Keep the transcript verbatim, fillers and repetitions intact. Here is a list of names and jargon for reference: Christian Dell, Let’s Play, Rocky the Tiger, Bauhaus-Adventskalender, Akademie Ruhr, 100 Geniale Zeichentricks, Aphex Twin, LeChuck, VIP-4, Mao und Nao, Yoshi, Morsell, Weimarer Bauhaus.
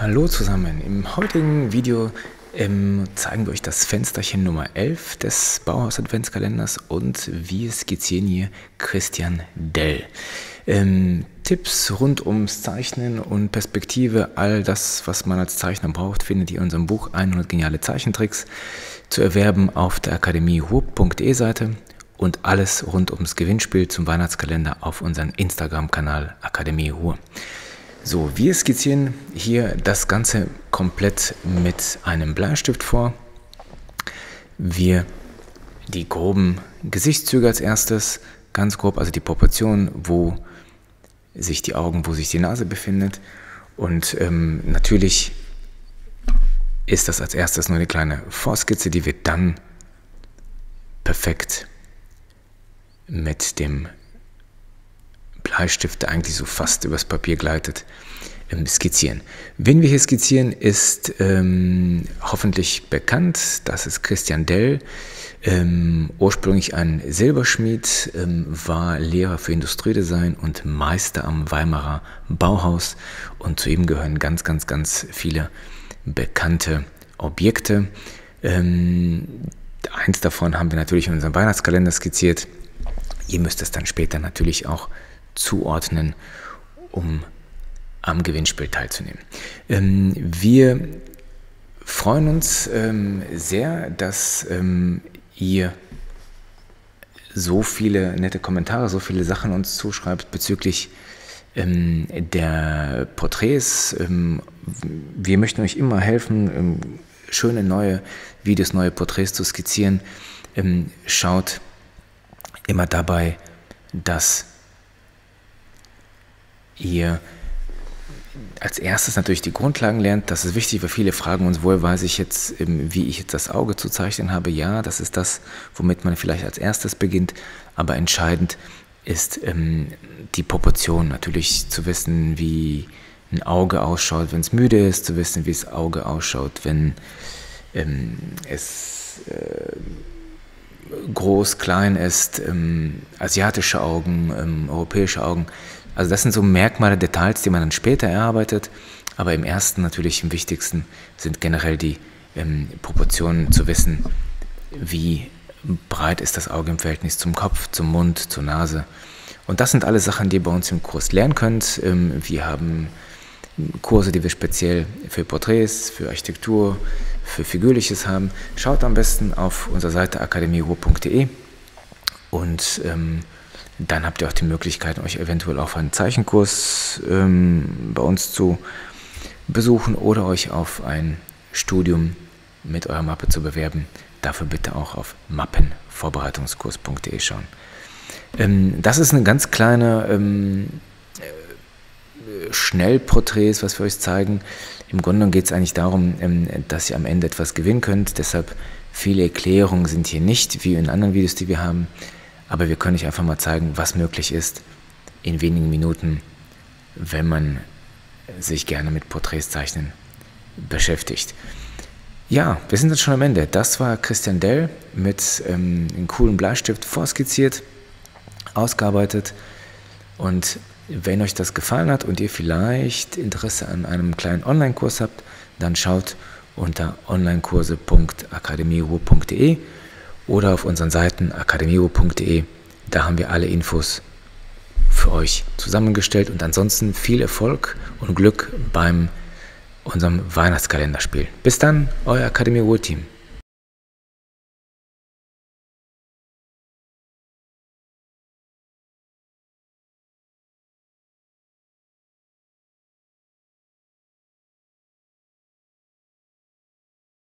Hallo zusammen, im heutigen Video ähm, zeigen wir euch das Fensterchen Nummer elf des Bauhaus-Adventskalenders und wir skizzieren hier Christian Dell. Ähm, Tipps rund ums Zeichnen und Perspektive, all das, was man als Zeichner braucht, findet ihr in unserem Buch hundert Geniale Zeichentricks zu erwerben auf der akademie ruhr punkt de Seite und alles rund ums Gewinnspiel zum Weihnachtskalender auf unserem Instagram-Kanal akademieruhr. So, wir skizzieren hier das Ganze komplett mit einem Bleistift vor. Wir die groben Gesichtszüge als erstes, ganz grob, also die Proportionen, wo sich die Augen, wo sich die Nase befindet. Und ähm, natürlich ist das als erstes nur eine kleine Vorskizze, die wir dann perfekt mit dem Bleistift, der eigentlich so fast übers Papier gleitet, skizzieren. Wen wir hier skizzieren, ist ähm, hoffentlich bekannt. Das ist Christian Dell, ähm, ursprünglich ein Silberschmied, ähm, war Lehrer für Industriedesign und Meister am Weimarer Bauhaus. Und zu ihm gehören ganz, ganz, ganz viele bekannte Objekte. Ähm, eins davon haben wir natürlich in unserem Weihnachtskalender skizziert. Ihr müsst es dann später natürlich auch zuordnen, um am Gewinnspiel teilzunehmen. Ähm, wir freuen uns ähm, sehr, dass ähm, ihr so viele nette Kommentare, so viele Sachen uns zuschreibt bezüglich ähm, der Porträts. Ähm, wir möchten euch immer helfen, ähm, schöne neue Videos, neue Porträts zu skizzieren. Ähm, schaut immer dabei, dass ihr als erstes natürlich die Grundlagen lernt. Das ist wichtig, weil viele fragen uns, woher weiß ich jetzt, wie ich jetzt das Auge zu zeichnen habe. Ja, das ist das, womit man vielleicht als erstes beginnt, aber entscheidend ist ähm, die Proportion. Natürlich zu wissen, wie ein Auge ausschaut, wenn es müde ist, zu wissen, wie das Auge ausschaut, wenn ähm, es äh, groß, klein ist, ähm, asiatische Augen, ähm, europäische Augen. Also das sind so Merkmale, Details, die man dann später erarbeitet, aber im ersten natürlich, im wichtigsten sind generell die ähm, Proportionen, zu wissen, wie breit ist das Auge im Verhältnis zum Kopf, zum Mund, zur Nase. Und das sind alles Sachen, die ihr bei uns im Kurs lernen könnt. Ähm, wir haben Kurse, die wir speziell für Porträts, für Architektur, für Figürliches haben. Schaut am besten auf unserer Seite akademie ruhr punkt de und ähm, dann habt ihr auch die Möglichkeit, euch eventuell auf einen Zeichenkurs ähm, bei uns zu besuchen oder euch auf ein Studium mit eurer Mappe zu bewerben. Dafür bitte auch auf mappenvorbereitungskurs punkt de schauen. Ähm, das ist eine ganz kleine ähm, Schnellporträts, was wir euch zeigen. Im Grunde geht es eigentlich darum, ähm, dass ihr am Ende etwas gewinnen könnt. Deshalb viele Erklärungen sind hier nicht, wie in anderen Videos, die wir haben. Aber wir können euch einfach mal zeigen, was möglich ist in wenigen Minuten, wenn man sich gerne mit Porträts zeichnen beschäftigt. Ja, wir sind jetzt schon am Ende. Das war Christian Dell mit ähm, einem coolen Bleistift vorskizziert, ausgearbeitet. Und wenn euch das gefallen hat und ihr vielleicht Interesse an einem kleinen Online-Kurs habt, dann schaut unter online-kurse punkt akademieruhr punkt de oder auf unseren Seiten akademieruhr punkt de. Da haben wir alle Infos für euch zusammengestellt. Und ansonsten viel Erfolg und Glück beim unserem Weihnachtskalenderspiel. Bis dann, euer Akademie-Ruhr-Team.